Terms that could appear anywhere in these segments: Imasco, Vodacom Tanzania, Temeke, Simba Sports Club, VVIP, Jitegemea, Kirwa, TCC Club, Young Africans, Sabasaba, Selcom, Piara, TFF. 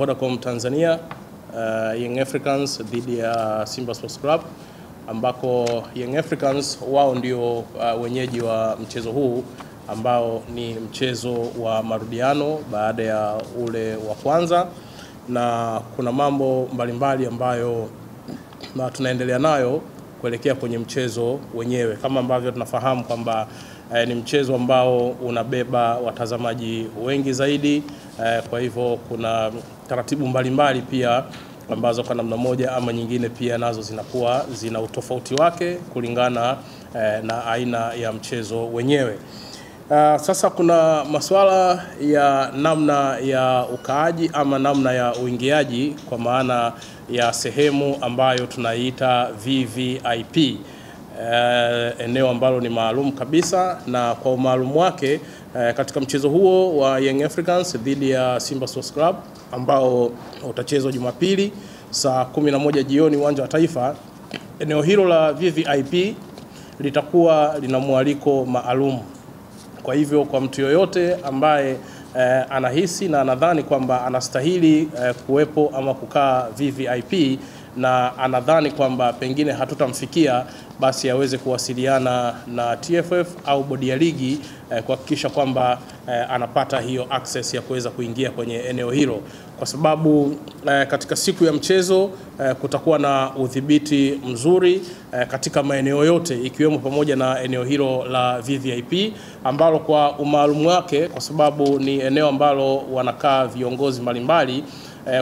Vodacom Tanzania, Young Africans dhidi ya Simba Sports Club, ambako Young Africans wao ndio wenyeji wa mchezo huu ambao ni mchezo wa marudiano baada ya ule wa kwanza, na kuna mambo mbalimbali ambayo tunaendelea nayo kuelekea kwenye mchezo wenyewe. Kama ambavyo tunafahamu kwamba ni mchezo ambao unabeba watazamaji wengi zaidi, kwa hivyo kuna taratibu mbalimbali pia ambazo kwa namna moja ama nyingine pia nazo zinakuwa zina utofauti wake kulingana na aina ya mchezo wenyewe. Sasa kuna masuala ya namna ya ukaaji ama namna ya uingiaji, kwa maana ya sehemu ambayo tunaita VVIP, eneo ambalo ni maalum kabisa, na kwa maalum wake katika mchezo huo wa Young Africans dhidi ya Simba Sports Club ambao utachezwa Jumapili saa 11 jioni uwanja wa Taifa. Eneo hilo la VVIP litakuwa lina mwaliko maalum. Kwa hivyo kwa mtu yoyote ambaye anahisi na anadhani kwamba anastahili kuwepo ama kukaa VVIP na anadhani kwamba pengine hatutamfikia, basi aweze kuwasiliana na TFF au bodi ya ligi kuhakikisha kwamba anapata hiyo access ya kuweza kuingia kwenye eneo hilo, kwa sababu katika siku ya mchezo kutakuwa na udhibiti mzuri katika maeneo yote, ikiwemo pamoja na eneo hilo la VVIP ambalo kwa umaalumu wake, kwa sababu ni eneo ambalo wanakaa viongozi mbalimbali,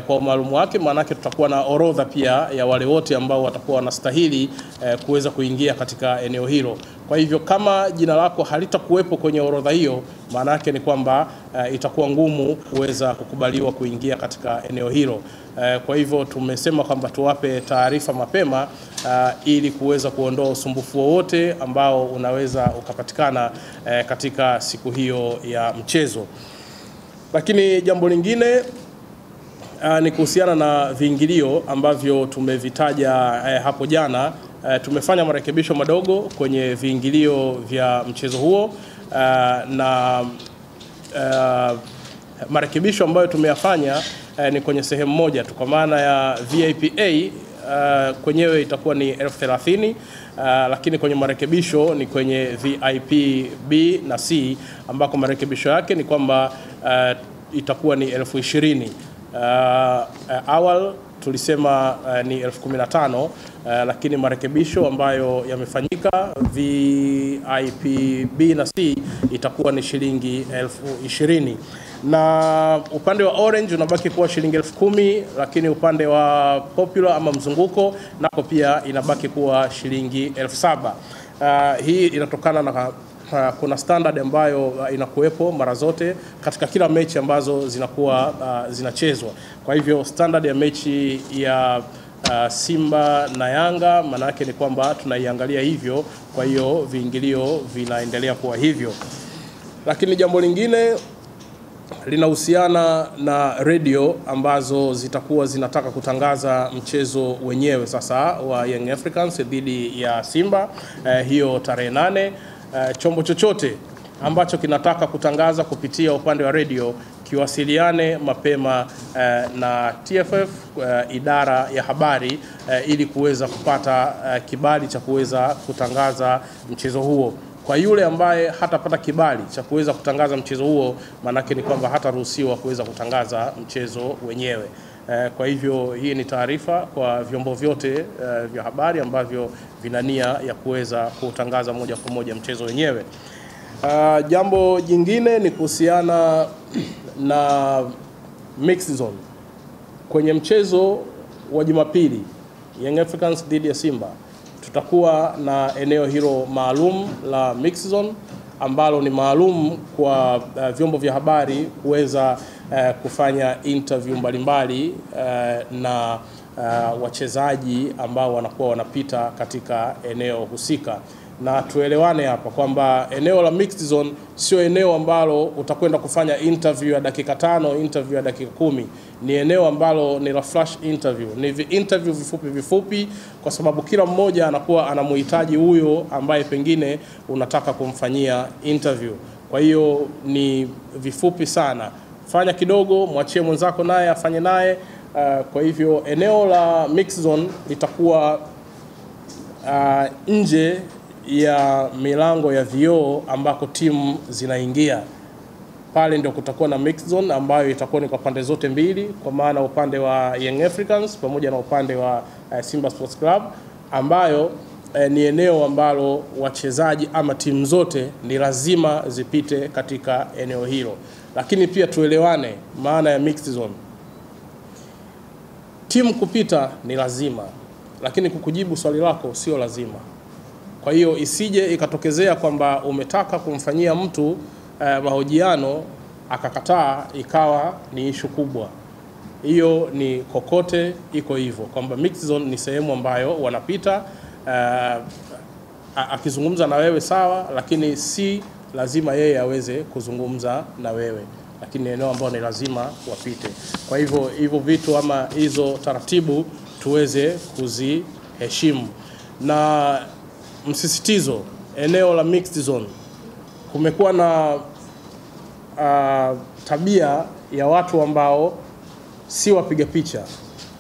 kwa umaalumu wake maana yake tutakuwa na orodha pia ya wale wote ambao watakuwa wanastahili kuweza kuingia katika eneo hilo. Kwa hivyo kama jina lako halitakuwepo kwenye orodha hiyo, maana yake ni kwamba itakuwa ngumu kuweza kukubaliwa kuingia katika eneo hilo. Kwa hivyo tumesema kwamba tuwape taarifa mapema ili kuweza kuondoa usumbufu wowote ambao unaweza ukapatikana katika siku hiyo ya mchezo. Lakini jambo lingine ni kuhusiana na viingilio ambavyo tumevitaja hapo jana. Tumefanya marekebisho madogo kwenye viingilio vya mchezo huo, na marekebisho ambayo tumeyafanya ni kwenye sehemu moja tu, kwa maana ya VIPA kwenyewe itakuwa ni 1030, lakini kwenye marekebisho ni kwenye VIP B na C, ambako marekebisho yake ni kwamba itakuwa ni 2020. Awal tulisema ni 1015, lakini marekebisho ambayo yamefanyika VIP B na C itakuwa ni shilingi 1020, na upande wa orange unabaki kuwa shilingi 10,000, lakini upande wa popular ama mzunguko nako pia inabaki kuwa shilingi 7,000. Hii inatokana na kuna standard ambayo inakuwepo mara zote katika kila mechi ambazo zinakuwa zinachezwa. Kwa hivyo standard ya mechi ya Simba na Yanga maana yake ni kwamba tunaiangalia hivyo, kwa hiyo viingilio vinaendelea kuwa hivyo. Lakini jambo lingine linahusiana na radio ambazo zitakuwa zinataka kutangaza mchezo wenyewe sasa wa Young Africans dhidi ya Simba hiyo tarehe 8. Chombo chochote ambacho kinataka kutangaza kupitia upande wa radio kiwasiliane mapema na TFF, idara ya habari, ili kuweza kupata kibali cha kuweza kutangaza mchezo huo. Kwa yule ambaye hatapata kibali cha kuweza kutangaza mchezo huo, maana yake ni kwamba hataruhusiwa kuweza kutangaza mchezo wenyewe. Kwa hivyo hii ni taarifa kwa vyombo vyote vya habari ambavyo vina nia ya kuweza kutangaza moja kwa moja mchezo wenyewe. Jambo jingine ni kuhusiana na mix zone. Kwenye mchezo wa Jumapili Young Africans dhidi ya Simba tutakuwa na eneo hilo maalum la mix zone ambalo ni maalum kwa vyombo vya habari kuweza kufanya interview mbalimbali na wachezaji ambao wanakuwa wanapita katika eneo husika. Na tuelewane hapa kwamba eneo la mixed zone sio eneo ambalo utakwenda kufanya interview ya dakika 5, interview ya dakika 10. Ni eneo ambalo ni la flash interview, ni interview vifupi, kwa sababu kila mmoja anakuwa anamhitaji huyo ambaye pengine unataka kumfanyia interview. Kwa hiyo ni vifupi sana. fanya kidogo, mwachie mwenzako naye afanye naye. Kwa hivyo eneo la mix zone litakuwa nje ya milango ya vioo ambako timu zinaingia. Pale ndio kutakuwa na mix zone ambayo itakuwa ni kwa pande zote mbili, kwa maana upande wa Young Africans pamoja na upande wa Simba Sports Club, ambayo ni eneo ambalo wachezaji ama timu zote ni lazima zipite katika eneo hilo. Lakini pia tuelewane maana ya mix zone. Timu kupita ni lazima, lakini kukujibu swali lako sio lazima. Kwa hiyo isije ikatokezea kwamba umetaka kumfanyia mtu mahojiano akakataa ikawa ni ishu kubwa. Hiyo ni kokote iko hivyo kwamba mix zone ni sehemu ambayo wanapita. Akizungumza na wewe sawa, lakini si lazima yeye aweze kuzungumza na wewe, lakini eneo ambalo ni lazima wapite. Kwa hivyo vitu ama hizo taratibu tuweze kuziheshimu. Na msisitizo eneo la mixed zone, kumekuwa na tabia ya watu ambao si wapiga picha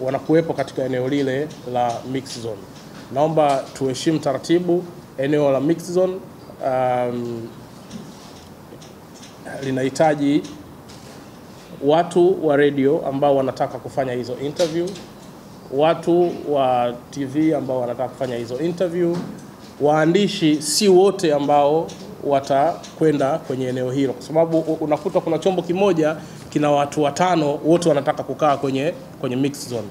wanakuwepo katika eneo lile la mixed zone. Naomba tuheshimu taratibu. Eneo la mixed zone linahitaji watu wa radio ambao wanataka kufanya hizo interview, watu wa TV ambao wanataka kufanya hizo interview. Waandishi si wote ambao watakwenda kwenye eneo hilo, kwa sababu unakuta kuna chombo kimoja kina watu watano, wote wanataka kukaa kwenye mix zone.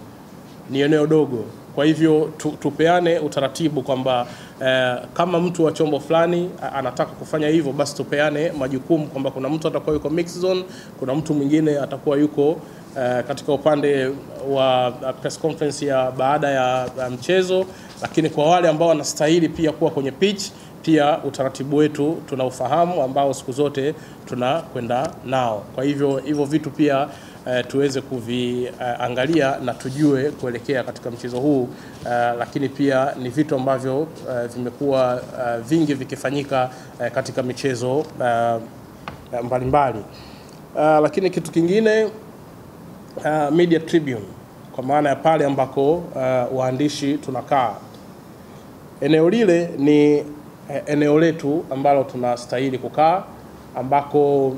Ni eneo dogo. Kwa hivyo tupeane utaratibu kwamba kama mtu wa chombo fulani anataka kufanya hivyo, basi tupeane majukumu kwamba kuna mtu atakuwa yuko mix zone, kuna mtu mwingine atakuwa yuko katika upande wa press conference ya baada ya mchezo. Lakini kwa wale ambao wanastahili pia kuwa kwenye pitch, pia utaratibu wetu tunaufahamu ambao siku zote tunakwenda nao. Kwa hivyo vitu pia tuweze kuviangalia na tujue kuelekea katika mchezo huu. Lakini pia ni vitu ambavyo vimekuwa vingi vikifanyika katika michezo mbalimbali. Lakini kitu kingine, media tribune, kwa maana ya pale ambako waandishi tunakaa. Eneo lile ni eneo letu ambalo tunastahili kukaa, ambako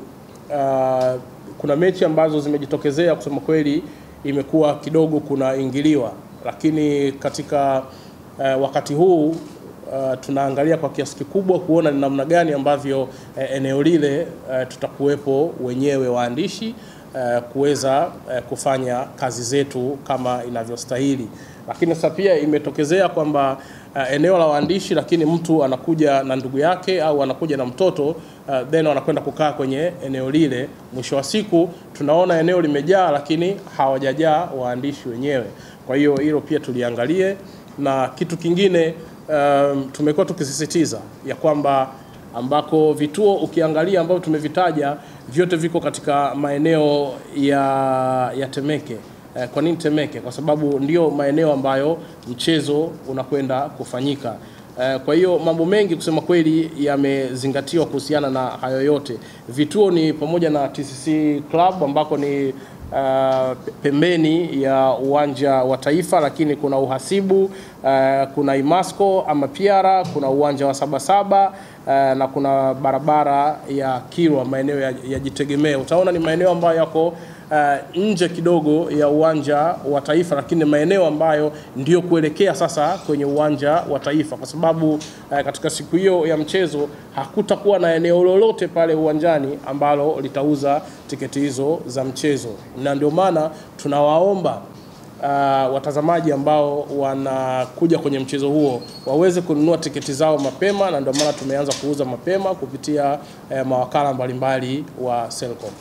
kuna mechi ambazo zimejitokezea kusema kweli imekuwa kidogo kuna ingiliwa. Lakini katika wakati huu tunaangalia kwa kiasi kikubwa kuona ni namna gani ambavyo eneo lile tutakuwepo wenyewe waandishi kuweza kufanya kazi zetu kama inavyostahili. Lakini sasa pia imetokezea kwamba eneo la waandishi, lakini mtu anakuja na ndugu yake au anakuja na mtoto, then wanakwenda kukaa kwenye eneo lile. Mwisho wa siku tunaona eneo limejaa, lakini hawajajaa waandishi wenyewe. Kwa hiyo hilo pia tuliangalie. Na kitu kingine tumekuwa tukisisitiza ya kwamba ambako vituo ukiangalia ambao tumevitaja vyote viko katika maeneo ya Temeke. Kwa nini Temeke? Kwa sababu ndio maeneo ambayo mchezo unakwenda kufanyika. Kwa hiyo mambo mengi kusema kweli yamezingatiwa kuhusiana na hayo yote. Vituo ni pamoja na TCC Club ambako ni pembeni ya uwanja wa Taifa, lakini kuna uhasibu, kuna Imasco ama Piara, kuna uwanja wa Sabasaba, na kuna barabara ya Kirwa, maeneo ya Jitegemea. Utaona ni maeneo ambayo yako nje kidogo ya uwanja wa Taifa, lakini maeneo ambayo ndio kuelekea sasa kwenye uwanja wa Taifa, kwa sababu katika siku hiyo ya mchezo hakutakuwa na eneo lolote pale uwanjani ambalo litauza tiketi hizo za mchezo. Na ndio maana tunawaomba watazamaji ambao wanakuja kwenye mchezo huo waweze kununua tiketi zao mapema, na ndio maana tumeanza kuuza mapema kupitia mawakala mbalimbali wa Selcom.